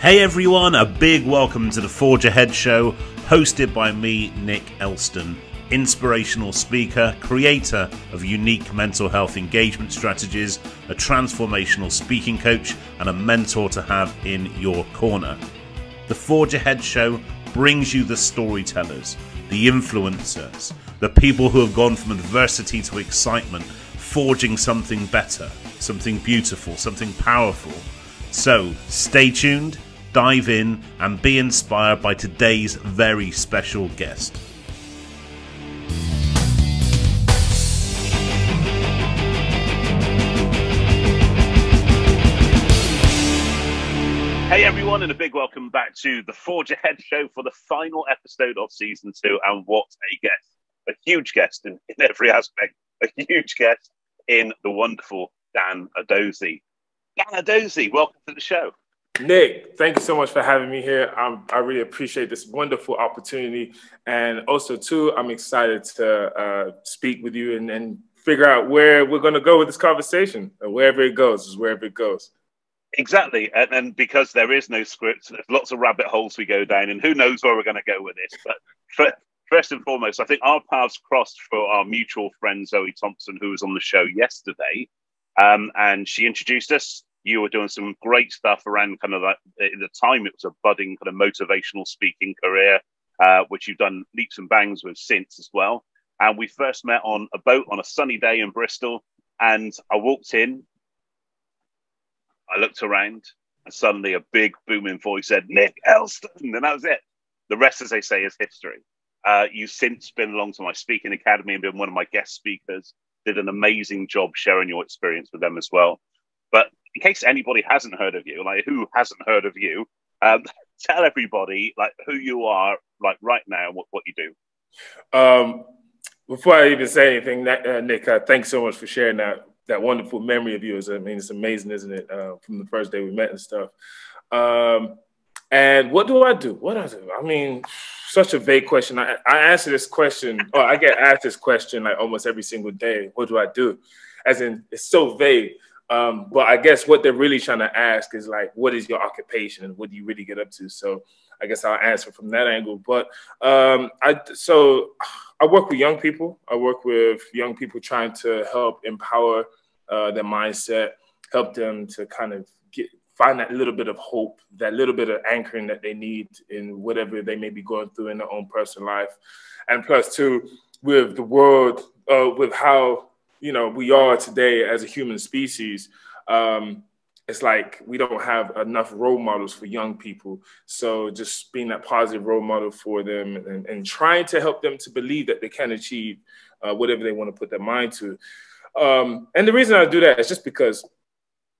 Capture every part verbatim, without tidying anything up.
Hey everyone, a big welcome to the Forge Ahead Show, hosted by me, Nick Elston, inspirational speaker, creator of unique mental health engagement strategies, a transformational speaking coach, and a mentor to have in your corner. The Forge Ahead Show brings you the storytellers, the influencers, the people who have gone from adversity to excitement, forging something better, something beautiful, something powerful. So stay tuned. Dive in and be inspired by today's very special guest. Hey everyone, and a big welcome back to the Forge Ahead Show for the final episode of season two. And what a guest, a huge guest in, in every aspect, a huge guest in the wonderful Dan Edozie. Dan Edozie, welcome to the show. Nick, thank you so much for having me here. I'm, I really appreciate this wonderful opportunity. And also, too, I'm excited to uh, speak with you and, and figure out where we're going to go with this conversation. Wherever it goes is wherever it goes. Exactly. And, and because there is no script, there's lots of rabbit holes we go down, and who knows where we're going to go with this. But for, first and foremost, I think our paths crossed for our mutual friend, Zoe Thompson, who was on the show yesterday. Um, and she introduced us. You were doing some great stuff around kind of like, at the time, it was a budding kind of motivational speaking career, uh, which you've done leaps and bounds with since as well. And we first met on a boat on a sunny day in Bristol, and I walked in, I looked around, and suddenly a big booming voice said, Nick Elston, and that was it. The rest, as they say, is history. Uh, you've since been along to my speaking academy and been one of my guest speakers, did an amazing job sharing your experience with them as well. But in case anybody hasn't heard of you, like who hasn't heard of you, um, tell everybody like who you are, like right now, and what, what you do. Um, before I even say anything, uh, Nick, uh, thanks so much for sharing that that wonderful memory of yours. I mean, it's amazing, isn't it? Uh, from the first day we met and stuff. Um, and what do I do? What do I do? I mean, such a vague question. I, I answer this question, or I get asked this question like almost every single day. What do I do? As in, it's so vague. Um, but I guess what they're really trying to ask is like, what is your occupation and what do you really get up to? So I guess I'll answer from that angle. But um, I, so I work with young people. I work with young people trying to help empower uh, their mindset, help them to kind of get, find that little bit of hope, that little bit of anchoring that they need in whatever they may be going through in their own personal life. And plus too, with the world, uh, with how, you know, we are today as a human species, um, it's like we don't have enough role models for young people. So just being that positive role model for them and, and trying to help them to believe that they can achieve uh, whatever they want to put their mind to. Um, and the reason I do that is just because,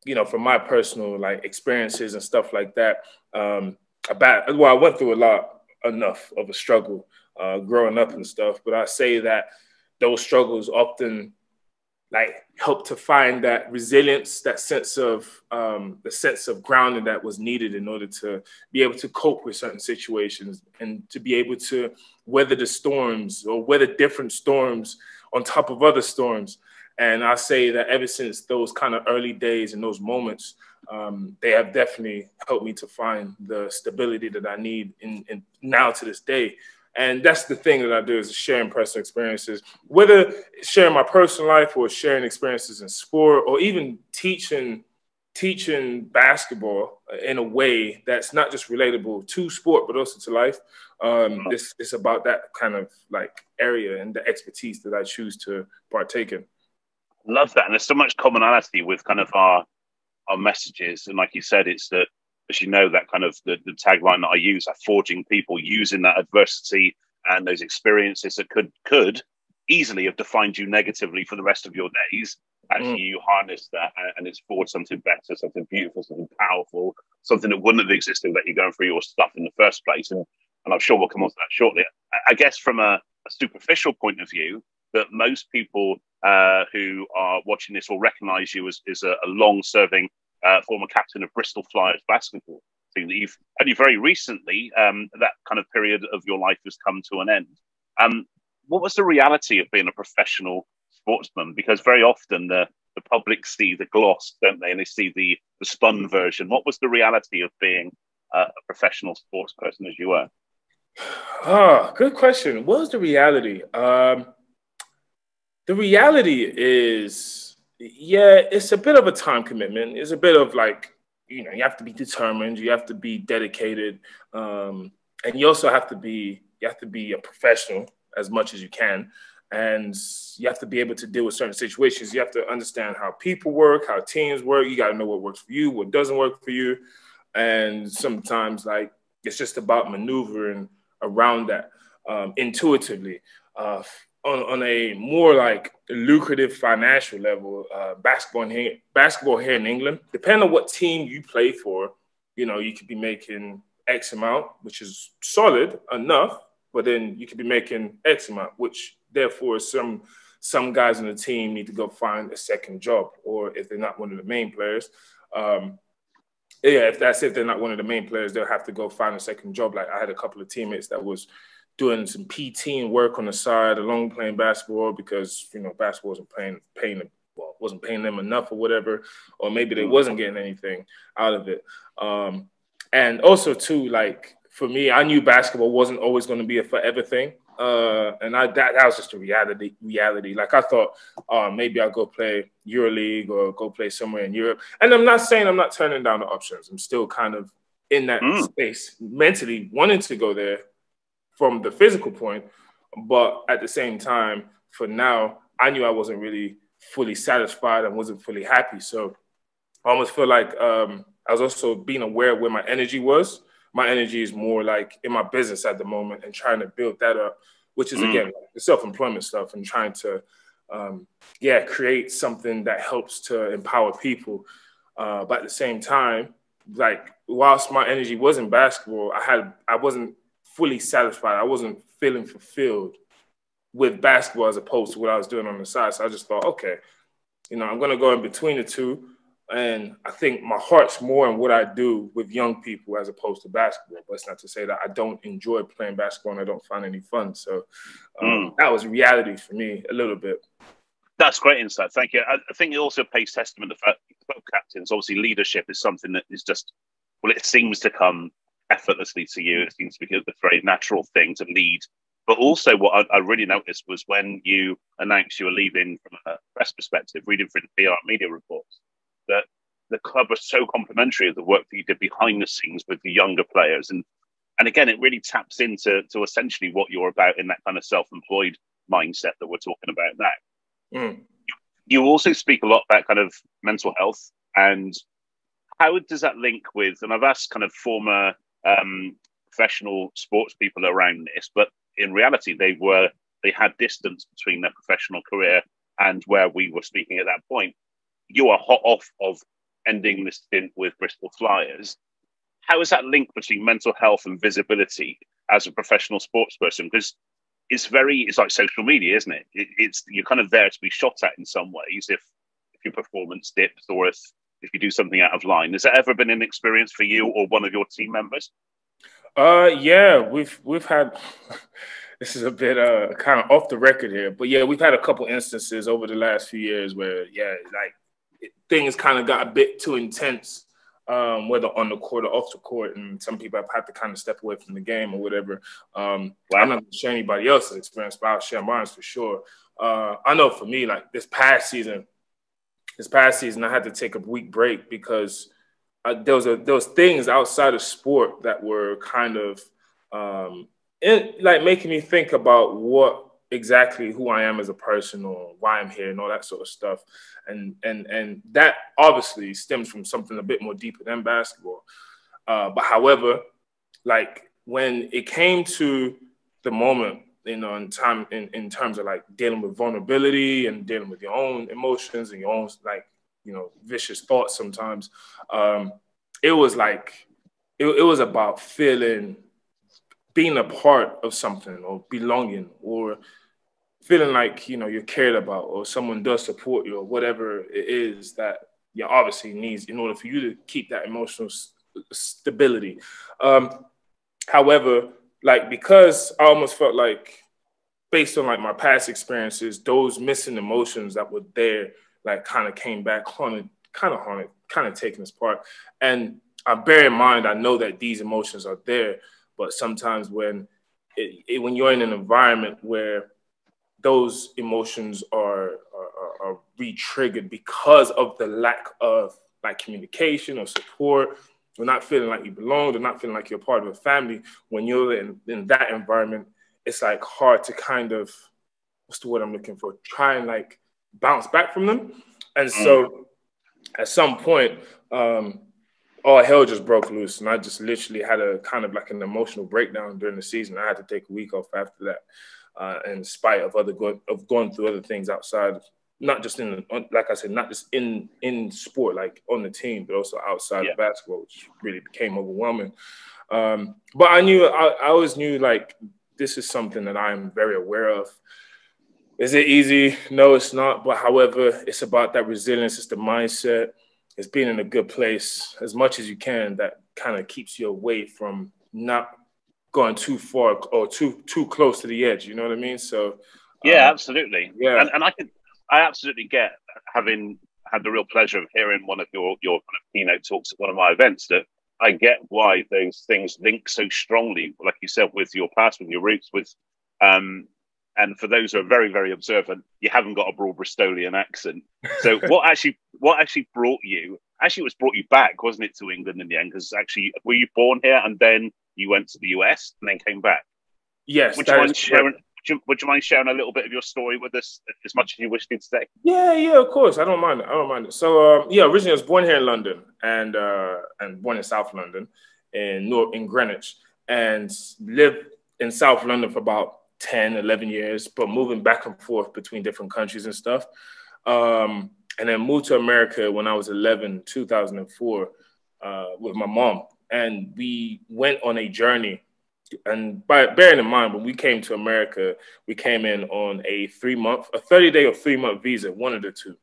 you know, from my personal like experiences and stuff like that, um, about, well, I went through a lot, enough of a struggle uh, growing up and stuff, but I say that those struggles often like help to find that resilience, that sense of um, the sense of grounding that was needed in order to be able to cope with certain situations and to be able to weather the storms or weather different storms on top of other storms. And I say that ever since those kind of early days and those moments, um, they have definitely helped me to find the stability that I need in, in now to this day. And that's the thing that I do is sharing personal experiences, whether sharing my personal life or sharing experiences in sport or even teaching teaching basketball in a way that's not just relatable to sport, but also to life. Um, it's, it's about that kind of like area and the expertise that I choose to partake in. Love that. And there's so much commonality with kind of our, our messages. And like you said, it's that, as you know, that kind of the, the tagline that I use, are forging people using that adversity and those experiences that could could easily have defined you negatively for the rest of your days. Actually, mm. you harness that and it's forged something better, something beautiful, something powerful, something that wouldn't have existed that you're going through your stuff in the first place. And, and I'm sure we'll come on to that shortly. I, I guess from a, a superficial point of view, that most people uh, who are watching this will recognize you as, as a, a long-serving Uh, former captain of Bristol Flyers basketball team that you've only very recently, um, that kind of period of your life has come to an end. Um, what was the reality of being a professional sportsman? Because very often the, the public see the gloss, don't they? And they see the, the spun version. What was the reality of being a professional sports person as you were? Oh, good question. What was the reality? Um, the reality is, yeah, it's a bit of a time commitment. It's a bit of like, you know, you have to be determined. You have to be dedicated. Um, and you also have to be, you have to be a professional as much as you can. And you have to be able to deal with certain situations. You have to understand how people work, how teams work. You got to know what works for you, what doesn't work for you. And sometimes, like, it's just about maneuvering around that um, intuitively. Uh, on, on a more, like, lucrative financial level, uh, basketball, in here, basketball here in England, depending on what team you play for, you know, you could be making X amount, which is solid enough, but then you could be making X amount, which... Therefore, some some guys on the team need to go find a second job, or if they're not one of the main players, um, yeah, if that's if they're not one of the main players, they'll have to go find a second job. Like, I had a couple of teammates that was doing some P T work on the side, along playing basketball, because you know basketball wasn't paying paying them, well, wasn't paying them enough or whatever, or maybe they wasn't getting anything out of it. Um, and also too, like for me, I knew basketball wasn't always going to be a forever thing. Uh, and I, that, that was just a reality. Reality. Like, I thought, uh, maybe I'll go play EuroLeague or go play somewhere in Europe. And I'm not saying I'm not turning down the options. I'm still kind of in that mm. space, mentally wanting to go there from the physical point. But at the same time, for now, I knew I wasn't really fully satisfied and wasn't fully happy. So I almost feel like um, I was also being aware of where my energy was. My energy is more like in my business at the moment and trying to build that up, which is, again, mm. like the self-employment stuff and trying to, um, yeah, create something that helps to empower people. Uh, but at the same time, like, whilst my energy was in basketball, I had, I wasn't fully satisfied. I wasn't feeling fulfilled with basketball as opposed to what I was doing on the side. So I just thought, okay, you know, I'm going to go in between the two. And I think my heart's more in what I do with young people as opposed to basketball. But it's not to say that I don't enjoy playing basketball and I don't find any fun. So um, mm. that was reality for me a little bit. That's great insight. Thank you. I think it also pays testament to the fact that club captains, obviously leadership is something that is just, well, it seems to come effortlessly to you. It seems to be a very natural thing to lead. But also what I, I really noticed was when you announced you were leaving from a press perspective, reading through the P R media reports, that the club was so complimentary of the work that you did behind the scenes with the younger players. And and again, it really taps into to essentially what you're about in that kind of self-employed mindset that we're talking about now. Mm. You also speak a lot about kind of mental health, and how does that link with, and I've asked kind of former um, professional sports people around this, but in reality, they were they had distance between their professional career and where we were speaking at that point. You are hot off of ending this stint with Bristol Flyers. How is that link between mental health and visibility as a professional sports person? Because it's very, it's like social media, isn't it? it it's You're kind of there to be shot at in some ways if, if your performance dips or if, if you do something out of line. Has that ever been an experience for you or one of your team members? Uh, yeah, we've, we've had... This is a bit uh, kind of off the record here. But, yeah, we've had a couple instances over the last few years where, yeah, like, things kind of got a bit too intense, um, whether on the court or off the court, and some people have had to kind of step away from the game or whatever. Um, I'm not going to share anybody else's experience, but I'll share mine for sure. Uh, I know for me, like this past season, this past season, I had to take a week break because uh, there was a, there was things outside of sport that were kind of um, in, like making me think about what exactly who I am as a person or why I'm here and all that sort of stuff. And and and that obviously stems from something a bit more deeper than basketball. Uh, but however, like when it came to the moment, you know, in time in, in terms of like dealing with vulnerability and dealing with your own emotions and your own like, you know, vicious thoughts sometimes, um, it was like, it, it was about feeling, being a part of something or belonging or feeling like, you know, you're cared about or someone does support you or whatever it is that you obviously needs in order for you to keep that emotional st stability. Um, however, like, because I almost felt like based on like my past experiences, those missing emotions that were there, like kind of came back, haunted, kind of haunted, kind of taking us apart. And I I bear in mind, I know that these emotions are there, but sometimes when it, it, when you're in an environment where those emotions are, are, are re-triggered because of the lack of like communication or support, you're not feeling like you belong, you're not feeling like you're part of a family. When you're in, in that environment, it's like hard to kind of, what's the word I'm looking for? Try and like bounce back from them. And so at some point, um, all hell just broke loose. And I just literally had a kind of like an emotional breakdown during the season. I had to take a week off after that, uh, in spite of other go of going through other things outside, not just in, the, like I said, not just in, in sport, like on the team, but also outside yeah. of basketball, which really became overwhelming. Um, but I knew, I, I always knew like, this is something that I'm very aware of. Is it easy? No, it's not. But however, it's about that resilience. It's the mindset. It's being in a good place as much as you can. That kind of keeps you away from not going too far or too too close to the edge. You know what I mean? So yeah, um, absolutely. Yeah, and, and I can I absolutely get, having had the real pleasure of hearing one of your your kind of keynote talks at one of my events, that I get why those things link so strongly, like you said, with your past, with your roots, with, um, and for those who are very, very observant, you haven't got a broad Bristolian accent. So what actually, what actually brought you, actually it was brought you back, wasn't it, to England in the end? Because actually, were you born here and then you went to the U S and then came back? Yes. Would you mind sharing, would you, would you mind sharing a little bit of your story with us, as much as you wish to today? Yeah, yeah, of course. I don't mind it. I don't mind it. So um, yeah, originally I was born here in London, and uh, and born in South London, in North in Greenwich, and lived in South London for about ten, eleven years, but moving back and forth between different countries and stuff. Um, and then moved to America when I was eleven, two thousand four, uh, with my mom. And we went on a journey. And by, bearing in mind, when we came to America, we came in on a three-month, a thirty-day or three-month visa, one of the two.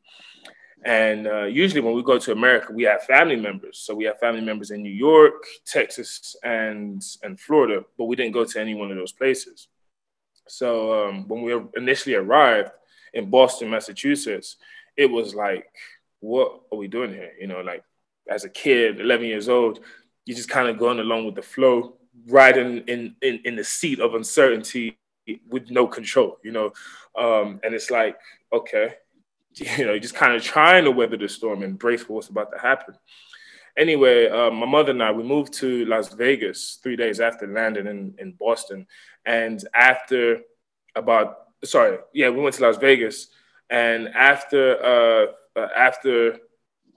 And uh, usually when we go to America, we have family members. So we have family members in New York, Texas, and, and Florida, but we didn't go to any one of those places. So um, when we initially arrived in Boston, Massachusetts, it was like, what are we doing here? You know, like as a kid, eleven years old, you're just kind of going along with the flow, riding in, in, in the seat of uncertainty with no control, you know? Um, and it's like, okay, you know, just kind of trying to weather the storm and brace for what's about to happen. Anyway, uh, my mother and I, we moved to Las Vegas three days after landing in, in Boston. And after about, sorry, yeah, we went to Las Vegas. And after, uh, uh, after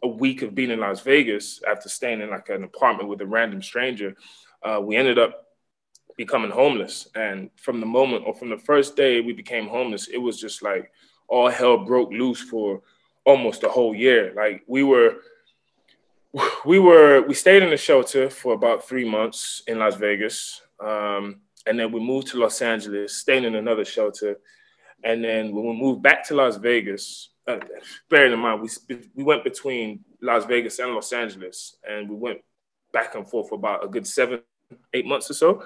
a week of being in Las Vegas, after staying in like an apartment with a random stranger, uh, we ended up becoming homeless. And from the moment, or from the first day we became homeless, it was just like all hell broke loose for almost a whole year. Like we were... We were, we stayed in a shelter for about three months in Las Vegas. Um, and then we moved to Los Angeles, staying in another shelter. And then when we moved back to Las Vegas, uh, bearing in mind, we, we went between Las Vegas and Los Angeles, and we went back and forth for about a good seven, eight months or so.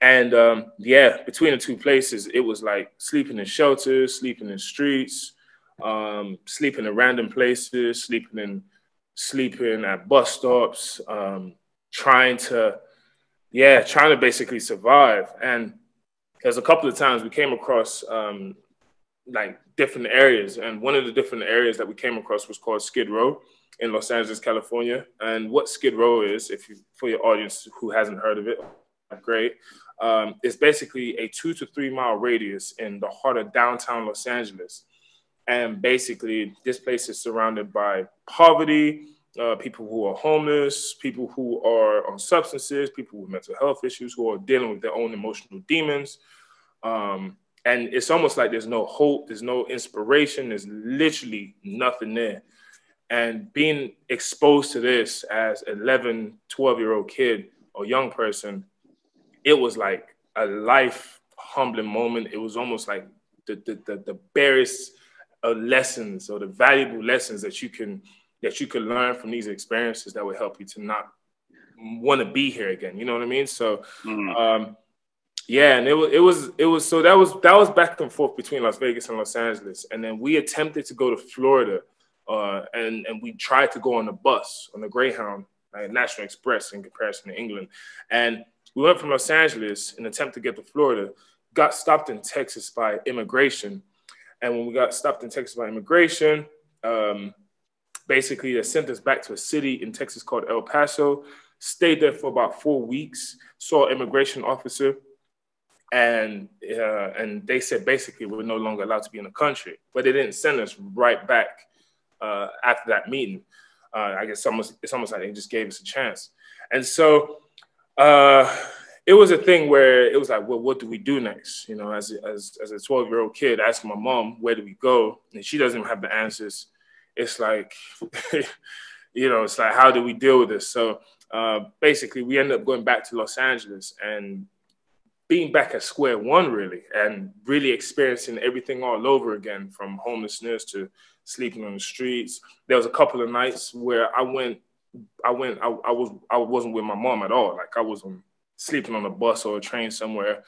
And um, yeah, between the two places, it was like sleeping in shelters, sleeping in streets, um, sleeping in random places, sleeping in sleeping at bus stops, um, trying to, yeah, trying to basically survive. And there's a couple of times we came across um, like different areas. And one of the different areas that we came across was called Skid Row in Los Angeles, California. And what Skid Row is, if you, for your audience who hasn't heard of it, great. Um, it's basically a two to three mile radius in the heart of downtown Los Angeles. And basically, this place is surrounded by poverty, uh, people who are homeless, people who are on substances, people with mental health issues, who are dealing with their own emotional demons. Um, and it's almost like there's no hope, there's no inspiration, there's literally nothing there. And being exposed to this as eleven, twelve-year-old kid or young person, it was like a life-humbling moment. It was almost like the, the, the, the barest... Uh, lessons, or the valuable lessons that you can that you can learn from these experiences that will help you to not want to be here again. You know what I mean? So, mm-hmm. um, yeah, and it was it was it was so that was that was back and forth between Las Vegas and Los Angeles, and then we attempted to go to Florida, uh, and and we tried to go on a bus on the Greyhound, like National Express in comparison to England. And we went from Los Angeles in an attempt to get to Florida, got stopped in Texas by immigration. And when we got stopped in Texas by immigration, um, basically they sent us back to a city in Texas called El Paso, stayed there for about four weeks, saw an immigration officer, and uh, and they said basically we were no longer allowed to be in the country. But they didn't send us right back uh, after that meeting. Uh, I guess almost, it's almost like they just gave us a chance. And so uh, it was a thing where it was like, well, what do we do next? You know, as a, as, as a twelve-year-old kid, asking my mom, where do we go? And she doesn't even have the answers. It's like, you know, it's like, how do we deal with this? So uh, basically, we ended up going back to Los Angeles and being back at square one, really, and really experiencing everything all over again, from homelessness to sleeping on the streets. There was a couple of nights where I went, I went, I, I was, I wasn't with my mom at all. Like I was on, sleeping on a bus or a train somewhere,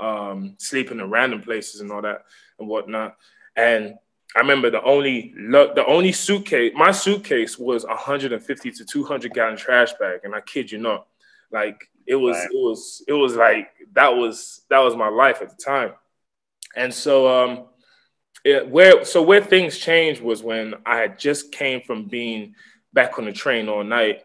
um, sleeping in random places and all that and whatnot. And I remember the only, the only suitcase, my suitcase was one hundred fifty to two hundred gallon trash bag, and I kid you not, like it was, right. it was, it was like that was that was my life at the time. And so. Um, It, where so where things changed was when I had just came from being back on the train all night,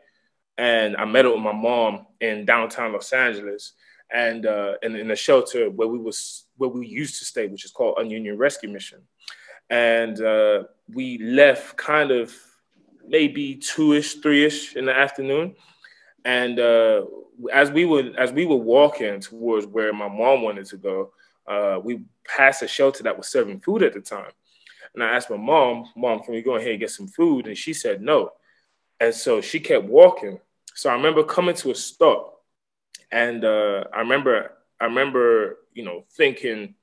and I met up with my mom in downtown Los Angeles, and uh, in, in a shelter where we was where we used to stay, which is called Union Rescue Mission, and uh, we left kind of maybe two-ish, three-ish in the afternoon, and uh, as we were as we were walking towards where my mom wanted to go. Uh, we passed a shelter that was serving food at the time. And I asked my mom, Mom, can we go in here and get some food? And she said no. And so she kept walking. So I remember coming to a stop. And uh, I remember, I remember, you know, thinking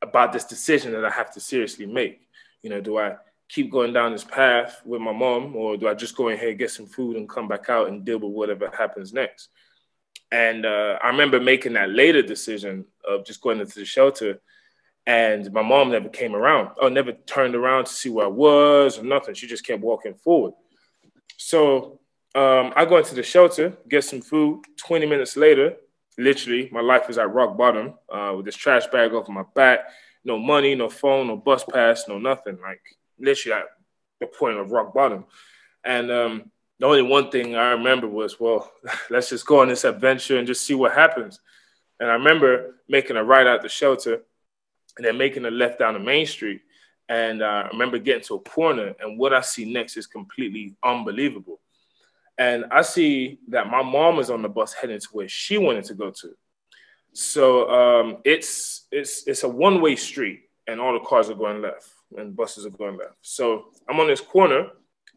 about this decision that I have to seriously make. You know, do I keep going down this path with my mom, or do I just go in here and get some food and come back out and deal with whatever happens next? And uh, I remember making that later decision of just going into the shelter, and my mom never came around. Oh, never turned around to see where I was or nothing. She just kept walking forward. So um, I go into the shelter, get some food. twenty minutes later, literally, my life is at rock bottom uh, with this trash bag over my back. No money, no phone, no bus pass, no nothing. Like literally at the point of rock bottom. And um, the only one thing I remember was, well, let's just go on this adventure and just see what happens. And I remember making a right out the shelter and then making a left down the main street. And uh, I remember getting to a corner, and what I see next is completely unbelievable. And I see that my mom is on the bus heading to where she wanted to go to. So um, it's, it's, it's a one-way street, and all the cars are going left and buses are going left. So I'm on this corner,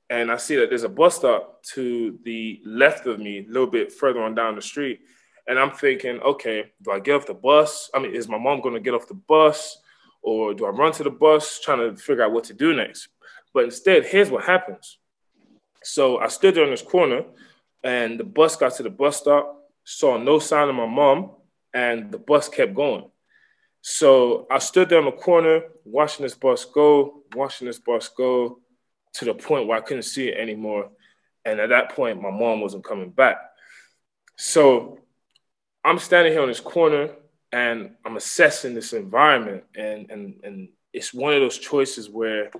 and I see that there's a bus stop to the left of me, a little bit further on down the street. And I'm thinking, okay, do I get off the bus? I mean, is my mom going to get off the bus? Or do I run to the bus, trying to figure out what to do next? But instead, here's what happens. So I stood there in this corner, and the bus got to the bus stop, saw no sign of my mom, and the bus kept going. So I stood there in the corner, watching this bus go, watching this bus go, to the point where I couldn't see it anymore. And at that point, my mom wasn't coming back. So I'm standing here on this corner, and I'm assessing this environment. And, and, and it's one of those choices where,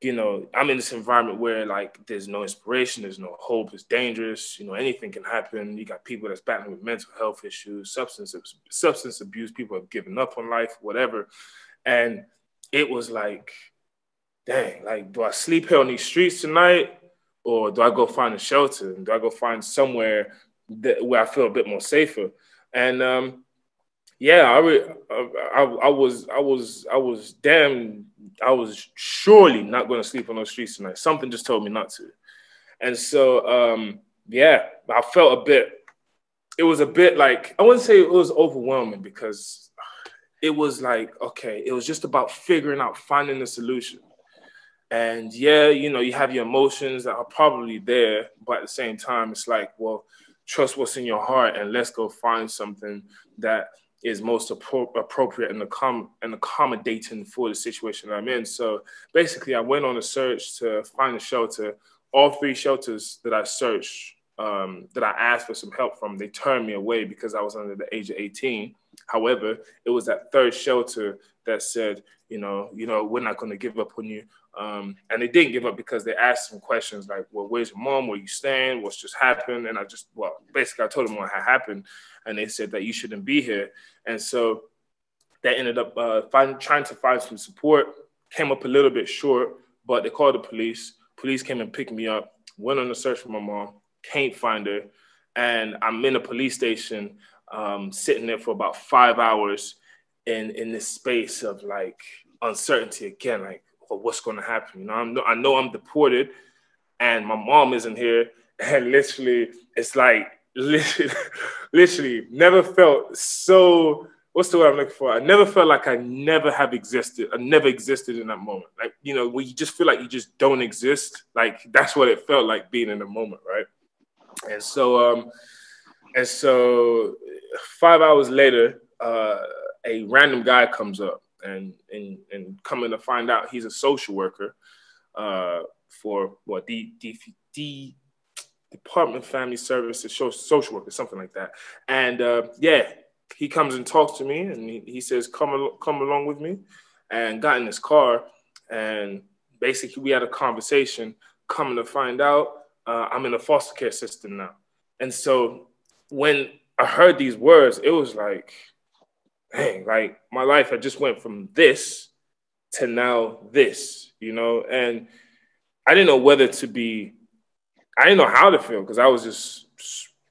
you know, I'm in this environment where, like, there's no inspiration, there's no hope, it's dangerous, you know, anything can happen. You got people that's battling with mental health issues, substance, substance abuse, people have given up on life, whatever. And it was like, dang, like, do I sleep here on these streets tonight, or do I go find a shelter? Do I go find somewhere that, where I feel a bit more safer? And um, yeah, I, re I, I was, I was, I was damn, I was surely not going to sleep on those streets tonight. Something just told me not to. And so um, yeah, I felt a bit. It was a bit like, I wouldn't say it was overwhelming, because it was like, okay, it was just about figuring out, finding the solution. And yeah, you know, you have your emotions that are probably there, but at the same time, it's like, well, trust what's in your heart, and let's go find something that is most appro appropriate and, accom and accommodating for the situation that I'm in. So basically, I went on a search to find a shelter, all three shelters that I searched, um, that I asked for some help from, they turned me away because I was under the age of eighteen. However, it was that third shelter that said, you know, you know, we're not going to give up on you. Um, and they didn't give up because they asked some questions like, well, where's your mom? Where you staying? What's just happened? And I just, well, basically I told them what had happened, and they said that you shouldn't be here. And so that ended up uh, find, trying to find some support, came up a little bit short, but they called the police. Police came and picked me up, went on a search for my mom, can't find her. And I'm in a police station, um, sitting there for about five hours in, in this space of like uncertainty again, like, well, what's going to happen? You know, I'm, I know I'm deported and my mom isn't here. And literally, it's like, literally, literally never felt so... What's the word I'm looking for? I never felt like I never have existed. I never existed in that moment. Like, you know, where you just feel like you just don't exist. Like, that's what it felt like being in the moment, right? And so, um, and so five hours later, uh, a random guy comes up and, and, and coming to find out he's a social worker uh, for what, the, the, the Department of Family Services, social worker, something like that. And uh, yeah, he comes and talks to me, and he, he says, come, al come along with me, and got in his car. And basically, we had a conversation, coming to find out, uh, I'm in the foster care system now. And so when I heard these words, it was like, dang, like my life had just went from this to now this, you know? And I didn't know whether to be, I didn't know how to feel, because I was just,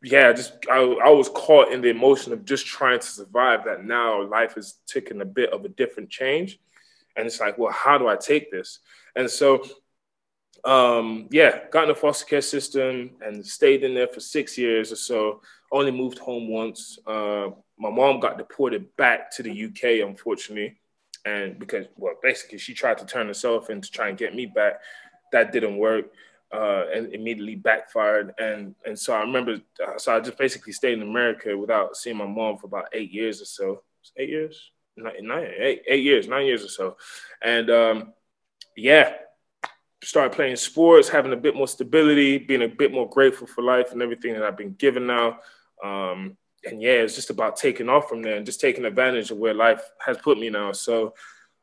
yeah, just I, I was caught in the emotion of just trying to survive that now life is taking a bit of a different change. And it's like, well, how do I take this? And so, um, yeah, got in the foster care system and stayed in there for six years or so, only moved home once. Uh, my mom got deported back to the U K, unfortunately, and because, well, basically she tried to turn herself in to try and get me back. That didn't work. Uh, and immediately backfired. And, and so I remember, uh, so I just basically stayed in America without seeing my mom for about eight years or so. Eight years? Nine, nine, eight, eight years, nine years or so. And um, yeah, started playing sports, having a bit more stability, being a bit more grateful for life and everything that I've been given now. Um, and yeah, it's just about taking off from there and just taking advantage of where life has put me now. So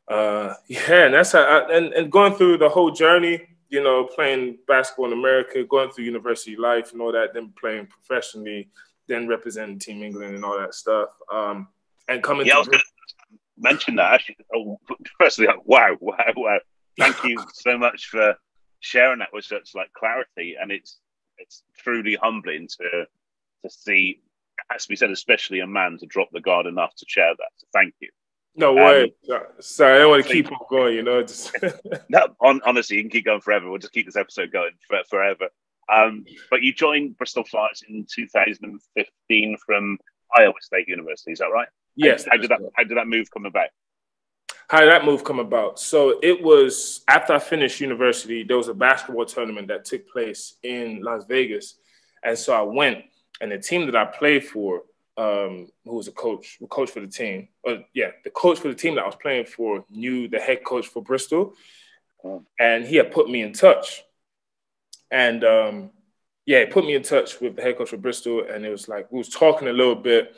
uh, yeah, and that's how, I, and, and going through the whole journey, you know, playing basketball in America, going through university life and all that, then playing professionally, then representing Team England and all that stuff. Um, and coming yeah, to... I was going to mention that, actually. Oh, firstly, like, wow, wow, wow. Thank you so much for sharing that with such, like, clarity. And it's it's truly humbling to, to see, it has to be said, especially a man to drop the guard enough to share that. So thank you. No way. Um, Sorry, I don't want to keep on going, you know. Just... no, on, honestly, you can keep going forever. We'll just keep this episode going for, forever. Um, but you joined Bristol Flyers in two thousand fifteen from Iowa State University, is that right? Yes. How, how, did, that, how did that move come about? How did that move come about? So it was after I finished university, there was a basketball tournament that took place in Las Vegas. And so I went, and the team that I played for, Um, who was a coach, a coach for the team. Or, yeah, the coach for the team that I was playing for knew the head coach for Bristol, and he had put me in touch. And, um, yeah, he put me in touch with the head coach for Bristol, and it was like, we was talking a little bit.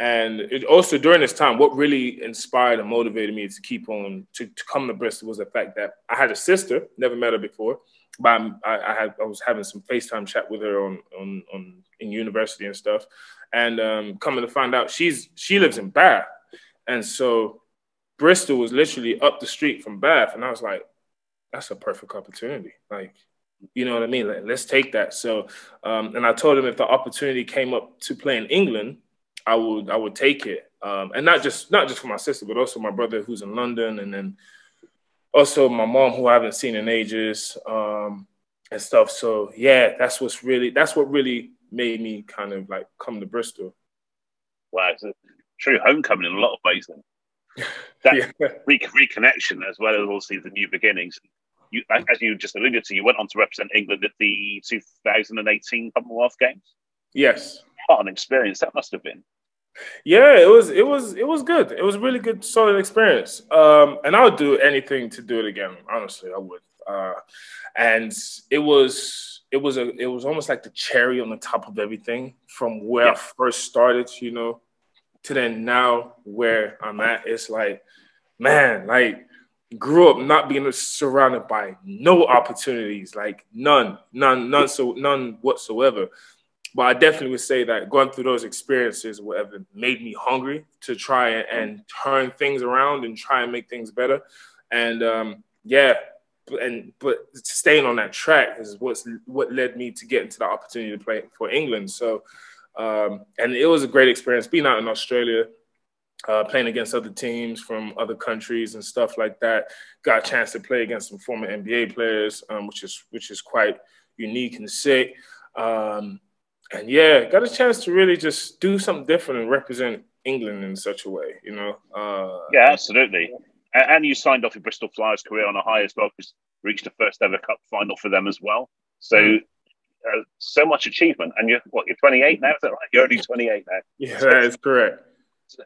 And it also, during this time, what really inspired and motivated me to keep on, to, to come to Bristol was the fact that I had a sister, never met her before, but I, I, had, I was having some FaceTime chat with her on, on, on in university and stuff. And um, coming to find out, she's she lives in Bath. And so Bristol was literally up the street from Bath. And I was like, that's a perfect opportunity. Like, you know what I mean? Like, let's take that. So, um, and I told him if the opportunity came up to play in England, I would I would take it. Um, and not just, not just for my sister, but also my brother who's in London. And then also my mom, who I haven't seen in ages, um, and stuff. So, yeah, that's what's really, that's what really made me kind of like come to Bristol. Wow, it's a true homecoming in a lot of ways. Then that yeah. re reconnection, as well as obviously the new beginnings. You, as you just alluded to, you went on to represent England at the two thousand eighteen Commonwealth Games. Yes, what an experience that must have been. Yeah, it was. It was. It was good. It was a really good, solid experience. Um, and I would do anything to do it again. Honestly, I would. Uh, and it was it was a it was almost like the cherry on the top of everything, from where yeah. I first started, you know, to then now where I'm at. It's like, man, like, grew up not being surrounded by no opportunities, like none, none, none, so none whatsoever. But I definitely would say that going through those experiences, whatever, made me hungry to try and turn things around and try and make things better. And um, yeah, and but staying on that track is what's what led me to get into the opportunity to play for England. So, um, and it was a great experience being out in Australia. Uh, playing against other teams from other countries and stuff like that, got a chance to play against some former N B A players, um, which is which is quite unique and sick. Um, and yeah, got a chance to really just do something different and represent England in such a way, you know. Uh, yeah, absolutely. And you signed off your Bristol Flyers career on a high as well, because reached the first ever Cup final for them as well. So. Mm. Uh, so much achievement, and you're what? You're twenty-eight now, is that right? You're only twenty-eight now. Yeah, that is correct.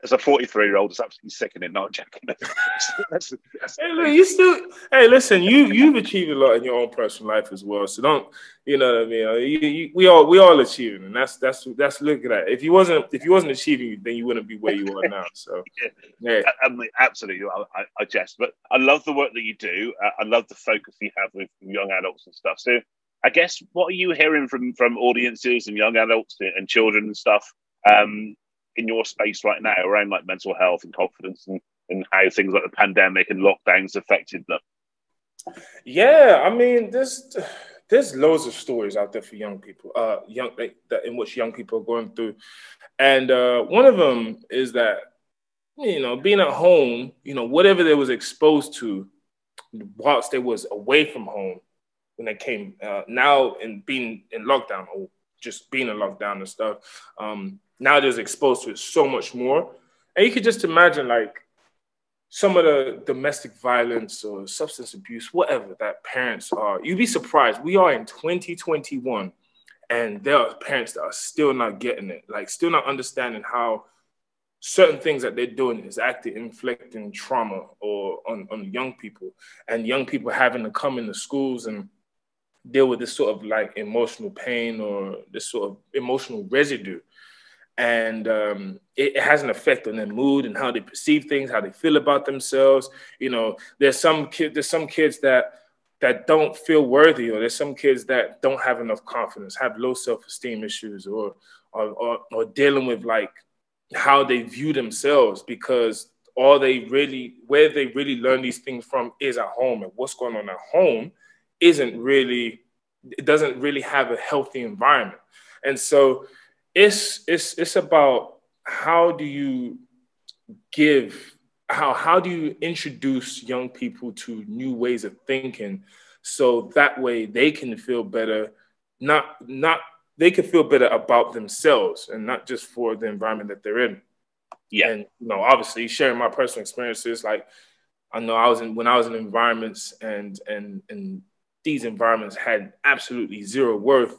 As a forty-three-year-old, it's absolutely sickening. No, I'm joking. that's, that's, hey, look, you still. Hey, listen, you you've achieved a lot in your own personal life as well. So don't, you know what I mean? You, you, we all we all achieving, and that's that's that's look at that. If you wasn't if you wasn't achieving, then you wouldn't be where you are now. So yeah, I, I mean, absolutely, I, I, I jest. But I love the work that you do. Uh, I love the focus you have with young adults and stuff. So I guess what are you hearing from from audiences and young adults and children and stuff? Um, in your space right now around like mental health and confidence and, and how things like the pandemic and lockdowns affected them? Yeah, I mean, there's, there's loads of stories out there for young people, uh, young like, that in which young people are going through. And uh, one of them is that, you know, being at home, you know, whatever they was exposed to whilst they was away from home when they came uh, now and being in lockdown or just being in lockdown and stuff, um, now they're exposed to it so much more. And you could just imagine like some of the domestic violence or substance abuse, whatever that parents are. You'd be surprised. We are in twenty twenty-one and there are parents that are still not getting it, like still not understanding how certain things that they're doing is actually inflicting trauma or on, on young people, and young people having to come into schools and deal with this sort of like emotional pain or this sort of emotional residue. And um, it, it has an effect on their mood and how they perceive things, how they feel about themselves. You know, there's some kid, there's some kids that that don't feel worthy, or there's some kids that don't have enough confidence, have low self-esteem issues, or or, or or dealing with like how they view themselves, because all they really, where they really learn these things from is at home, and what's going on at home isn't really, it doesn't really have a healthy environment, and so. It's, it's, it's about how do you give, how, how do you introduce young people to new ways of thinking so that way they can feel better, not, not, they can feel better about themselves and not just for the environment that they're in. Yeah. And, you know, obviously sharing my personal experiences, like I know I was in, when I was in environments and, and, and these environments had absolutely zero worth.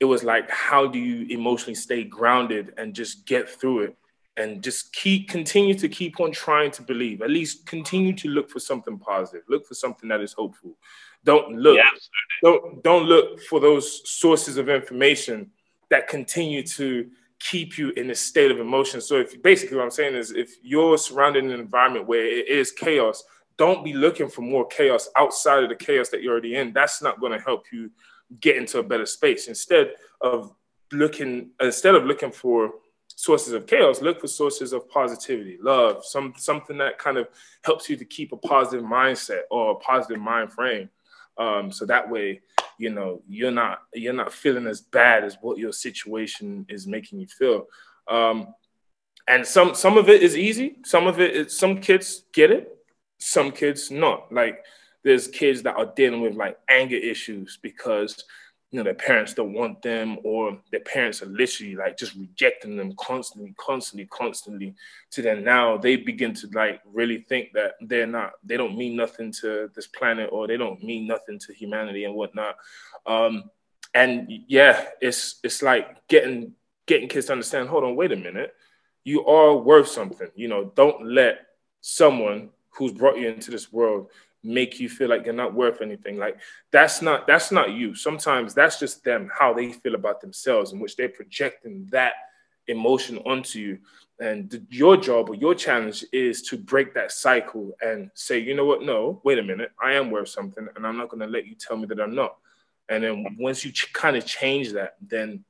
It was like, how do you emotionally stay grounded and just get through it and just keep, continue to keep on trying to believe, at least continue to look for something positive, look for something that is hopeful. Don't look, yeah, don't, don't look for those sources of information that continue to keep you in a state of emotion. So if basically what I'm saying is if you're surrounded in an environment where it is chaos, don't be looking for more chaos outside of the chaos that you're already in. That's not going to help you get into a better space. Instead of looking, instead of looking for sources of chaos, look for sources of positivity, love, some something that kind of helps you to keep a positive mindset or a positive mind frame. Um, so that way, you know, you're not you're not feeling as bad as what your situation is making you feel. Um, and some some of it is easy. Some of it, is, some kids get it. Some kids not. Like. There's kids that are dealing with like anger issues because, you know, their parents don't want them, or their parents are literally like just rejecting them constantly, constantly, constantly. So then now they begin to like really think that they're not, they don't mean nothing to this planet, or they don't mean nothing to humanity and whatnot. Um, and yeah, it's it's like getting getting kids to understand, hold on, wait a minute, you are worth something. You know, don't let someone who's brought you into this world make you feel like you're not worth anything. Like that's not that's not you. Sometimes that's just them, how they feel about themselves, in which they're projecting that emotion onto you. And the, your job or your challenge is to break that cycle and say, you know what, no, wait a minute, I am worth something, and I'm not going to let you tell me that I'm not. And then once you ch- kind of change that, then,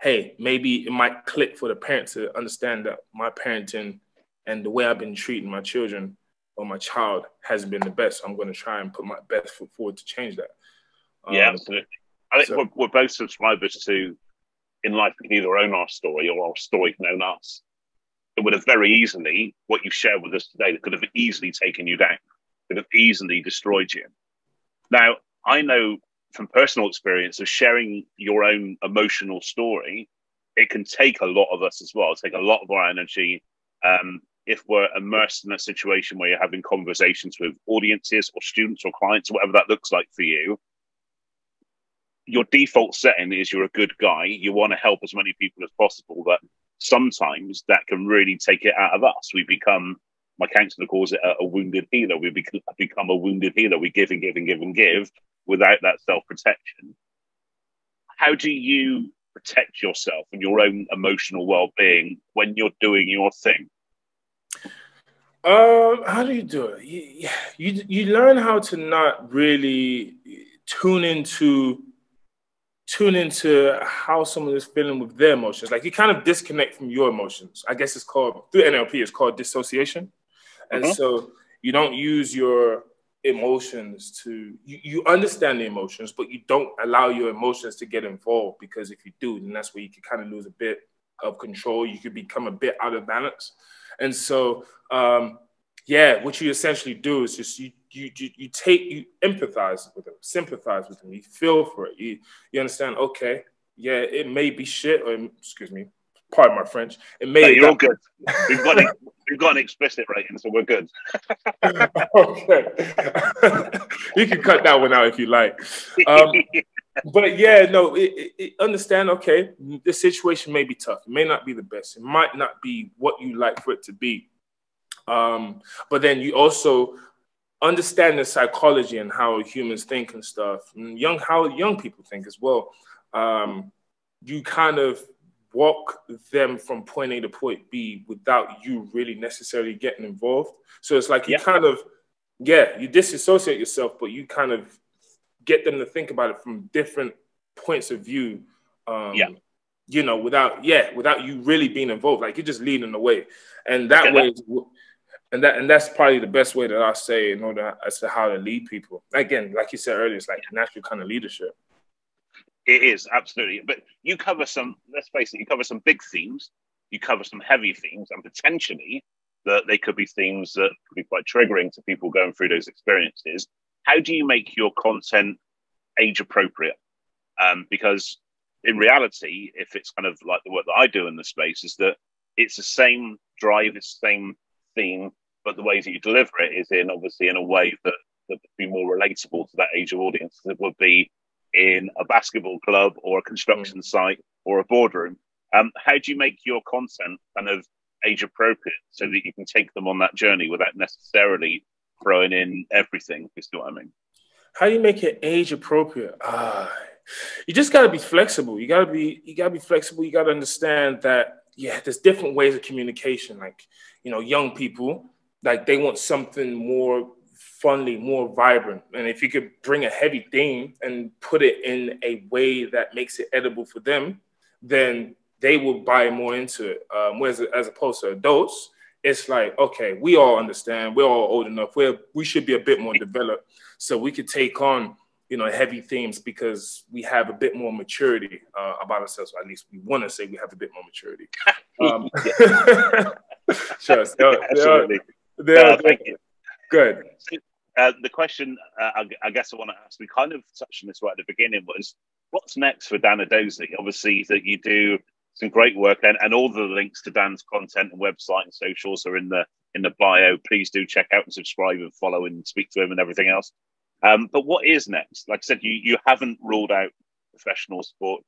hey, maybe it might click for the parents to understand that my parenting and the way I've been treating my children or my child hasn't been the best. I'm going to try and put my best foot forward to change that. Um, yeah, absolutely. I think so, we're, we're both subscribers to, in life, we can either own our story or our story can own us. It would have very easily, what you shared with us today, it could have easily taken you down. It could have easily destroyed you. Now, I know from personal experience of sharing your own emotional story, it can take a lot of us as well. It's take a lot of our energy. Um, if we're immersed in a situation where you're having conversations with audiences or students or clients, whatever that looks like for you, your default setting is you're a good guy. You want to help as many people as possible, but sometimes that can really take it out of us. We become, my counselor calls it a, a wounded healer. We bec- become a wounded healer. We give and give and give and give without that self-protection. How do you protect yourself and your own emotional well-being when you're doing your thing? Um, how do you do it? You, you, you learn how to not really tune into tune into how someone is feeling with their emotions. Like you kind of disconnect from your emotions. I guess it's called, through N L P, it's called dissociation. And mm-hmm. so you don't use your emotions to, you, you understand the emotions, but you don't allow your emotions to get involved, because if you do, then that's where you could kind of lose a bit of control. You could become a bit out of balance. And so, um, yeah, what you essentially do is just, you, You, you you take you empathize with them, sympathize with them. You feel for it. You you understand? Okay, yeah, it may be shit. Or excuse me, pardon my French. It may. No, you're all good. We've got an, we've got an explicit rating, so we're good. Okay, you can cut that one out if you like. Um, but yeah, no, it, it, it, understand. Okay, the situation may be tough. It may not be the best. It might not be what you like for it to be. Um, but then you also understanding psychology and how humans think and stuff, and young how young people think as well. Um, you kind of walk them from point A to point B without you really necessarily getting involved. So it's like you yeah. kind of, yeah, you disassociate yourself, but you kind of get them to think about it from different points of view. Um, yeah. You know, without, yeah, without you really being involved. Like you're just leading the way. And that way... That. And that and that's probably the best way that I say in order as to how to lead people. Again, like you said earlier, it's like natural kind of leadership. It is, absolutely. But you cover some, let's face it, you cover some big themes, you cover some heavy themes, and potentially that they could be themes that could be quite triggering to people going through those experiences. How do you make your content age appropriate? Um, because in reality, if it's kind of like the work that I do in the space, is that it's the same drive, it's the same theme, but the ways that you deliver it is in obviously in a way that, that would be more relatable to that age of audience. It would be in a basketball club or a construction mm. site or a boardroom. Um, how do you make your content kind of age appropriate so that you can take them on that journey without necessarily throwing in everything? Is what I mean. How do you make it age appropriate? Uh, you just got to be flexible. You got to be you got to be flexible. You got to understand that. Yeah, there's different ways of communication. Like, you know, young people, like they want something more funny, more vibrant. And if you could bring a heavy theme and put it in a way that makes it edible for them, then they will buy more into it. Um, whereas as opposed to adults, it's like, okay, we all understand. We're all old enough. We're, we should be a bit more developed. So we could take on, you know, heavy themes because we have a bit more maturity uh, about ourselves. Or at least we want to say we have a bit more maturity. Um, sure. They are, they are, they are, uh, thank you. Good. Uh, the question uh, I, I guess I want to ask, we kind of touched on this right at the beginning, was what's next for Dan Edozie? Obviously that you do some great work, and, and all the links to Dan's content and website and socials are in the, in the bio. Please do check out and subscribe and follow and speak to him and everything else. Um, but what is next? Like I said, you, you haven't ruled out professional sport,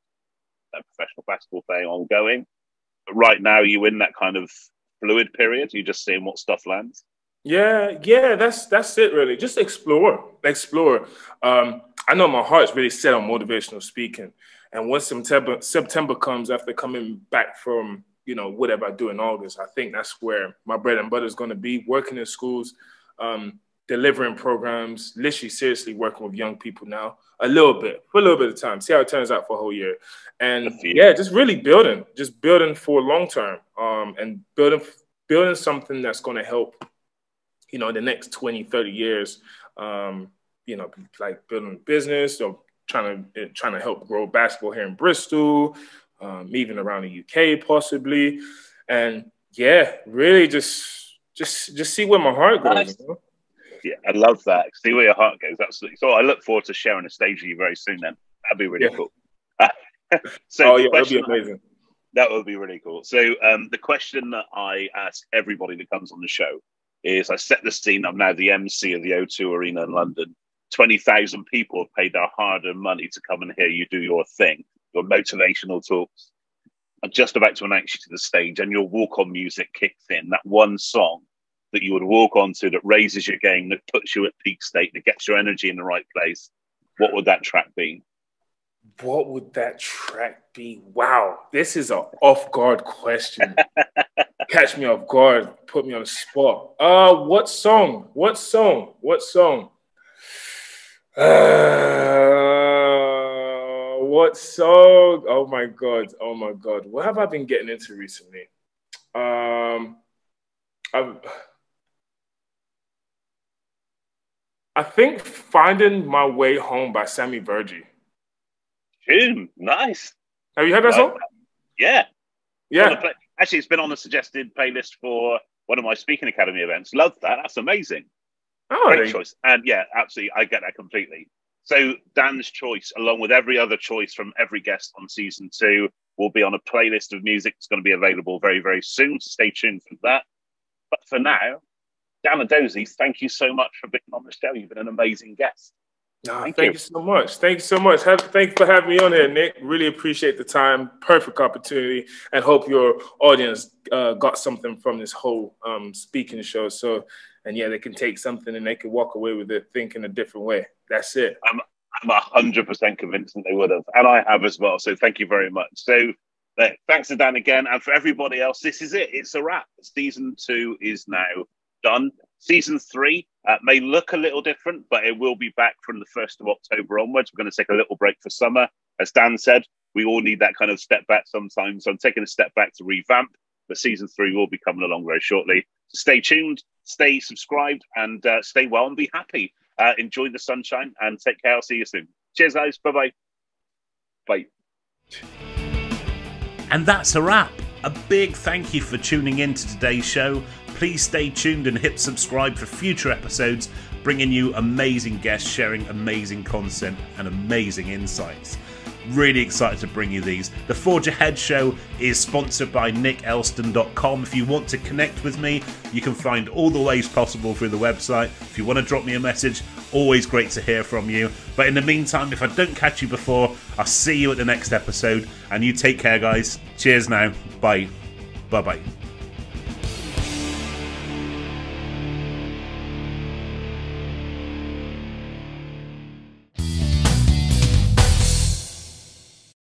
uh, professional basketball playing ongoing. But right now, you're in that kind of fluid period. You're just seeing what stuff lands. Yeah, yeah, that's that's it really. Just explore, explore. Um, I know my heart's really set on motivational speaking, and once September September comes, after coming back from you know whatever I do in August, I think that's where my bread and butter is going to be. Working in schools, um, delivering programs, literally seriously working with young people now. A little bit, for a little bit of time. See how it turns out for a whole year, and yeah, just really building, just building for long term, um, and building building something that's going to help. You know, the next twenty, thirty years, um, you know, like building a business or trying to trying to help grow basketball here in Bristol, um, even around the U K possibly, and yeah, really just just just see where my heart goes. Nice. You know? Yeah, I love that. See where your heart goes. Absolutely. So I look forward to sharing a stage with you very soon. Then that'd be really yeah. cool. So oh yeah, that'd be amazing. That would be really cool. So um, the question that I ask everybody that comes on the show is I set the scene. I'm now the M C of the O two Arena in London. twenty thousand people have paid their hard-earned money to come and hear you do your thing, your motivational talks. I'm just about to announce you to the stage, and your walk-on music kicks in, that one song that you would walk on to that raises your game, that puts you at peak state, that gets your energy in the right place. What would that track be? What would that track be? Wow, this is an off-guard question. Catch me off guard, put me on the spot. Uh, what song? What song? What song? Uh, what song? Oh my God, oh my God. What have I been getting into recently? Um, I've, I think Finding My Way Home by Sammy Bergy. Dude, nice. Have you heard that song? Yeah. Yeah. Actually, it's been on the suggested playlist for one of my Speaking Academy events. Love that. That's amazing. Oh, great choice. And yeah, absolutely. I get that completely. So Dan's choice, along with every other choice from every guest on season two, will be on a playlist of music that's going to be available very, very soon. So stay tuned for that. But for now, Dan Edozie, thank you so much for being on the show. You've been an amazing guest. No, thank, thank you. you so much. Thank you so much. Have, thanks for having me on here, Nick. Really appreciate the time. Perfect opportunity. And hope your audience uh, got something from this whole um, speaking show. So, and yeah, they can take something and they can walk away with it thinking a different way. That's it. I'm, I'm one hundred percent convinced that they would have. And I have as well. So thank you very much. So uh, thanks to Dan again. And for everybody else, this is it. It's a wrap. Season two is now done. Season three uh, may look a little different, but it will be back from the first of October onwards. We're going to take a little break for summer. As Dan said, we all need that kind of step back sometimes. So I'm taking a step back to revamp, but season three will be coming along very shortly. So stay tuned, stay subscribed, and uh, stay well and be happy. Uh, enjoy the sunshine and take care. I'll see you soon. Cheers, guys. Bye-bye. Bye. And that's a wrap. A big thank you for tuning in to today's show. Please stay tuned and hit subscribe for future episodes, bringing you amazing guests, sharing amazing content and amazing insights. Really excited to bring you these. The Forge Ahead Show is sponsored by nick elston dot com. If you want to connect with me, you can find all the ways possible through the website. If you want to drop me a message, always great to hear from you. But in the meantime, if I don't catch you before, I'll see you at the next episode. And you take care, guys. Cheers now. Bye. Bye-bye.